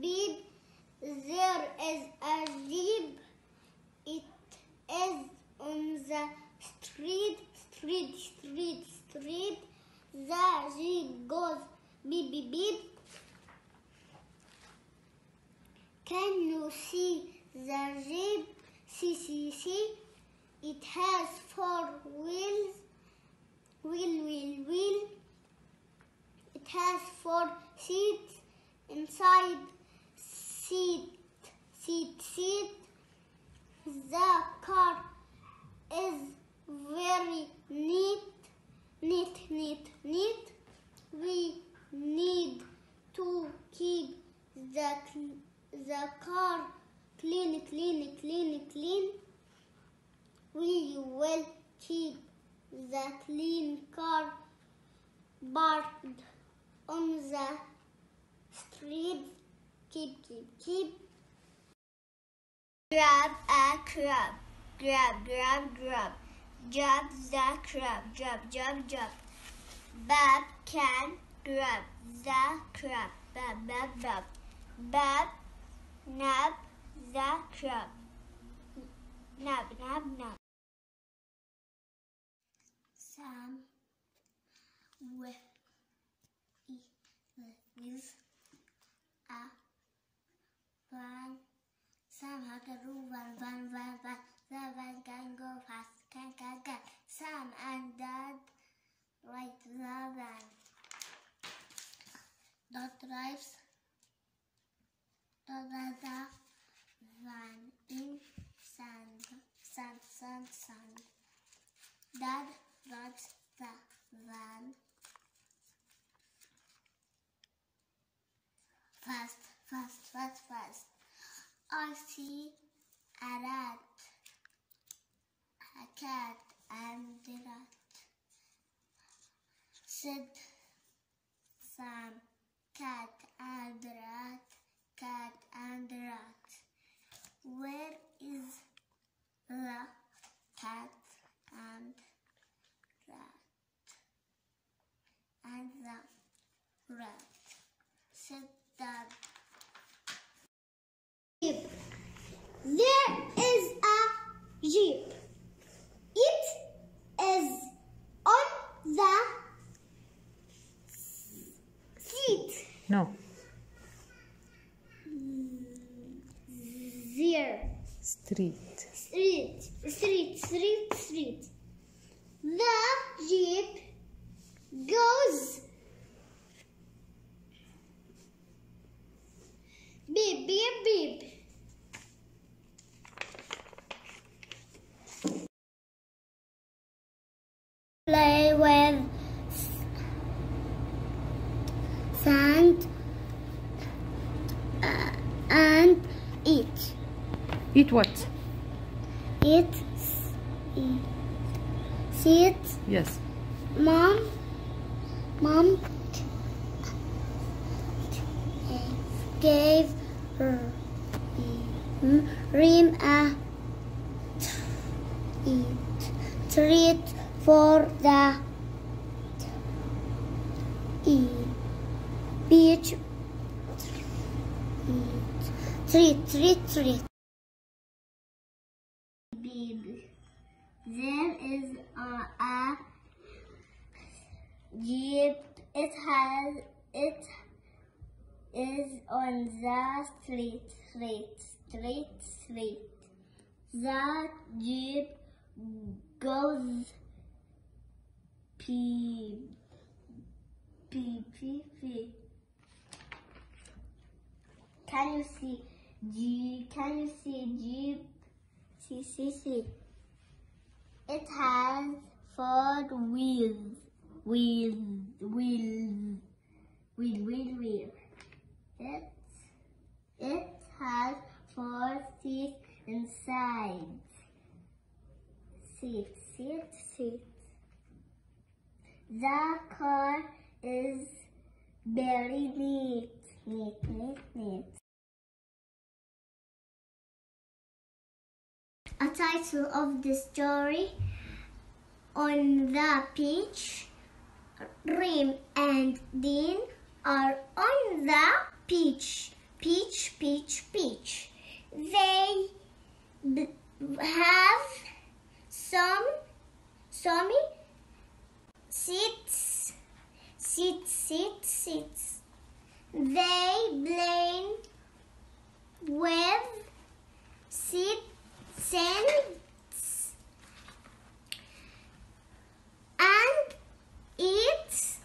bead. There is a jeep. It is on the street. The jeep goes beep, beep, beep. Can you see the jeep? See. It has 4 wheels. Wheel. It has 4 seats. Inside seat. The car is very neat. We need to keep the car clean. We will keep the clean car parked on the street. Keep. Grab a crab. Grab. Jump the crab. Jump. Bab can grab the crab. Bab. Bab nab the crab. Nab. Sam with a van. Sam had a room van. The van can go fast, can. Sam and Dad ride the van. Dot drives the van in sand. Dad rides the van fast. I see a rat, a cat, and the rat. Said Sam, cat and rat. Where is the cat and rat? And the rat said that there is a jeep. It is on the seat. No. There. Street. The jeep goes beep, beep, beep. Play with sand and eat. Eat what? Eat. Sit. Yes. Mom gave Reem a treat for the beach. Treat. There is a jeep. It is on the street. The jeep goes beep. Can you see jeep? See. It has 4 wheels. Wheel. It has 4 seats inside. Seat. The car is very neat. A title of the story: On the beach. Reem and Dean are on the beach. peach, peach, peach. They have some seeds, seeds, seeds, seeds. They play with seeds and eat